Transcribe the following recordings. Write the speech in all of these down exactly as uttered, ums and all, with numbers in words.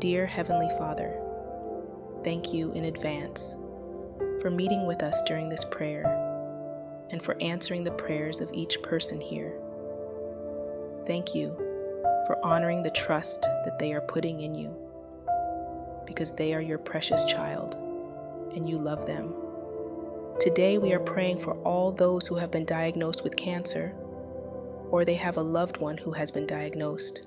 Dear Heavenly Father, thank you in advance for meeting with us during this prayer and for answering the prayers of each person here. Thank you for honoring the trust that they are putting in you, because they are your precious child and you love them. Today we are praying for all those who have been diagnosed with cancer, or they have a loved one who has been diagnosed.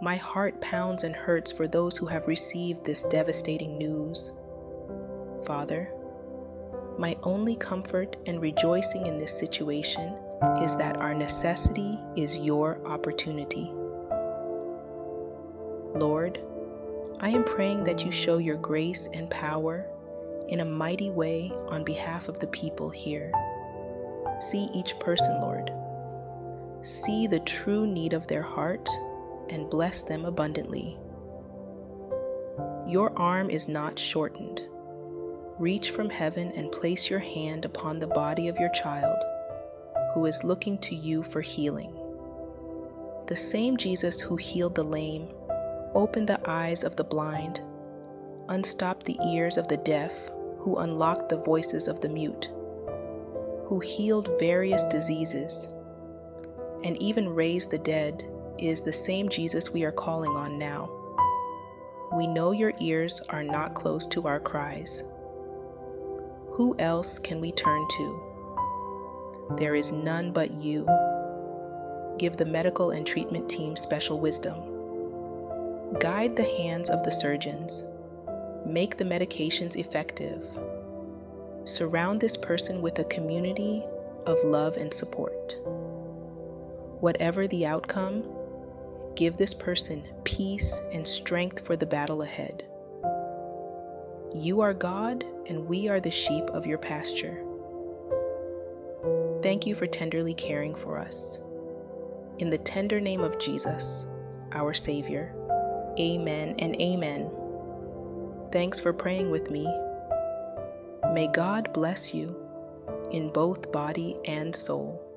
My heart pounds and hurts for those who have received this devastating news. Father, my only comfort and rejoicing in this situation is that our necessity is your opportunity. Lord, I am praying that you show your grace and power in a mighty way on behalf of the people here. See each person, Lord. See the true need of their heart and bless them abundantly. Your arm is not shortened. Reach from heaven and place your hand upon the body of your child, who is looking to you for healing. The same Jesus who healed the lame, opened the eyes of the blind, unstopped the ears of the deaf, who unlocked the voices of the mute, who healed various diseases, and even raised the dead, is the same Jesus we are calling on now. We know your ears are not close to our cries. Who else can we turn to? There is none but you. Give the medical and treatment team special wisdom. Guide the hands of the surgeons. Make the medications effective. Surround this person with a community of love and support. Whatever the outcome, give this person peace and strength for the battle ahead. You are God, and we are the sheep of your pasture. Thank you for tenderly caring for us. In the tender name of Jesus, our Savior, amen and amen. Thanks for praying with me. May God bless you in both body and soul.